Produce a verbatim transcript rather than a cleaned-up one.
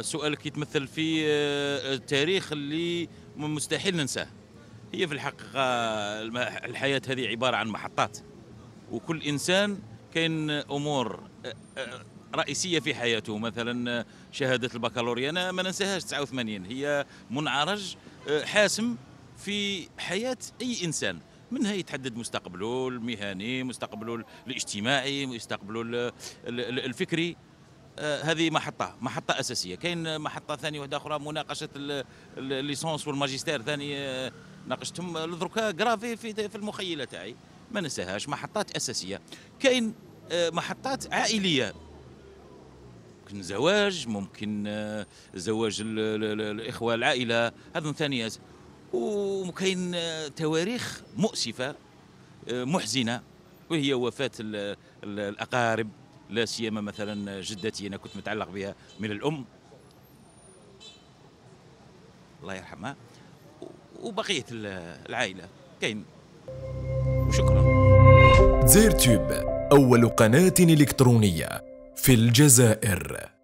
سؤال كيتمثل في التاريخ اللي مستحيل ننساه. هي في الحقيقة الحياة هذه عبارة عن محطات، وكل إنسان كاين أمور رئيسية في حياته. مثلا شهادة البكالوريا أنا ما ننساهاش، تسعة وثمانين هي منعرج حاسم في حياة أي إنسان، منها يتحدد مستقبله المهني، مستقبله الاجتماعي، مستقبله الفكري. آه هذه محطة محطة أساسية. كاين محطة ثانية وحدة أخرى، مناقشة الليسونس والماجستير ثاني آه ناقشتهم لدروكا كرافي في, في المخيلة تاعي، ما ننساهاش. محطات أساسية. كاين آه محطات عائلية، ممكن زواج، ممكن آه زواج الإخوة العائلة، هذو ثانية. وكاين آه تواريخ مؤسفة آه محزنة، وهي وفاة الأقارب، لا سيما مثلا جدتي انا كنت متعلق بها من الام الله يرحمها، وبقيه العائله كاين. وشكرا. دزاير توب اول قناه الكترونيه في الجزائر.